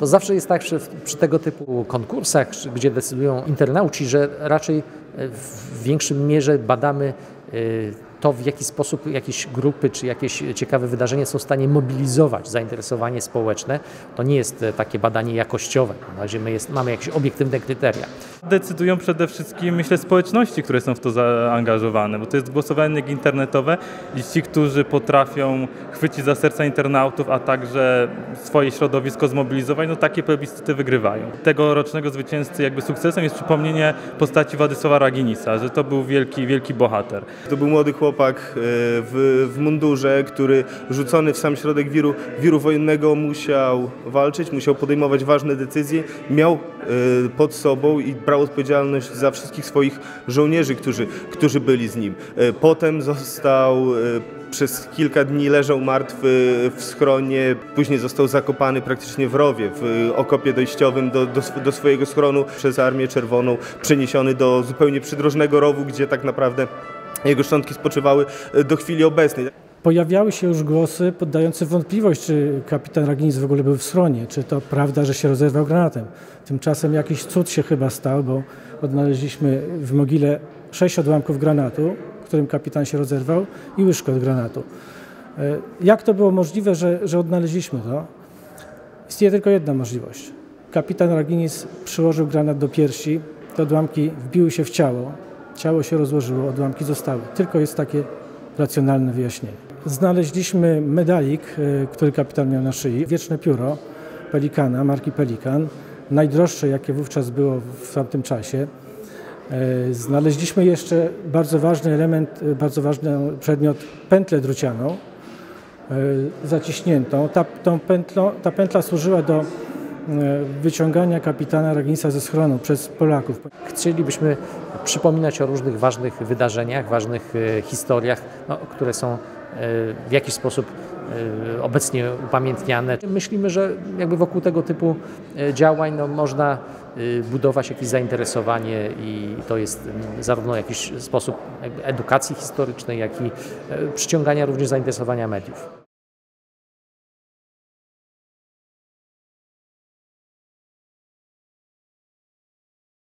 Bo zawsze jest tak przy tego typu konkursach, gdzie decydują internauci, że raczej w większym mierze badamy to, w jaki sposób jakieś grupy czy jakieś ciekawe wydarzenia są w stanie mobilizować zainteresowanie społeczne. To nie jest takie badanie jakościowe, gdzie my mamy jakieś obiektywne kryteria. Decydują przede wszystkim, myślę, społeczności, które są w to zaangażowane, bo to jest głosowanie internetowe i ci, którzy potrafią chwycić za serca internautów, a także swoje środowisko zmobilizować, no takie plebiscyty wygrywają. Tegorocznego zwycięzcy jakby sukcesem jest przypomnienie postaci Władysława Raginisa, że to był wielki bohater. To był młody chłopak w mundurze, który rzucony w sam środek wiru wojennego musiał walczyć, musiał podejmować ważne decyzje, miał pod sobą i brał odpowiedzialność za wszystkich swoich żołnierzy, którzy byli z nim. Potem został, przez kilka dni leżał martwy w schronie, później został zakopany praktycznie w rowie, w okopie dojściowym do swojego schronu, przez Armię Czerwoną przeniesiony do zupełnie przydrożnego rowu, gdzie tak naprawdę jego szczątki spoczywały do chwili obecnej. Pojawiały się już głosy poddające wątpliwość, czy kapitan Raginis w ogóle był w schronie, czy to prawda, że się rozerwał granatem. Tymczasem jakiś cud się chyba stał, bo odnaleźliśmy w mogile 6 odłamków granatu, którym kapitan się rozerwał, i łyżkę od granatu. Jak to było możliwe, że odnaleźliśmy to? Istnieje tylko jedna możliwość. Kapitan Raginis przyłożył granat do piersi, te odłamki wbiły się w ciało, ciało się rozłożyło, odłamki zostały. Tylko jest takie racjonalne wyjaśnienie. Znaleźliśmy medalik, który kapitan miał na szyi, wieczne pióro Pelikana, marki Pelikan, najdroższe, jakie wówczas było w tamtym czasie. Znaleźliśmy jeszcze bardzo ważny element, bardzo ważny przedmiot, pętlę drucianą, zaciśniętą. Ta pętla służyła do wyciągania kapitana Raginisa ze schronu przez Polaków. Chcielibyśmy przypominać o różnych ważnych wydarzeniach, ważnych historiach, które są w jakiś sposób obecnie upamiętniane. Myślimy, że jakby wokół tego typu działań można budować jakieś zainteresowanie i to jest zarówno jakiś sposób edukacji historycznej, jak i przyciągania również zainteresowania mediów.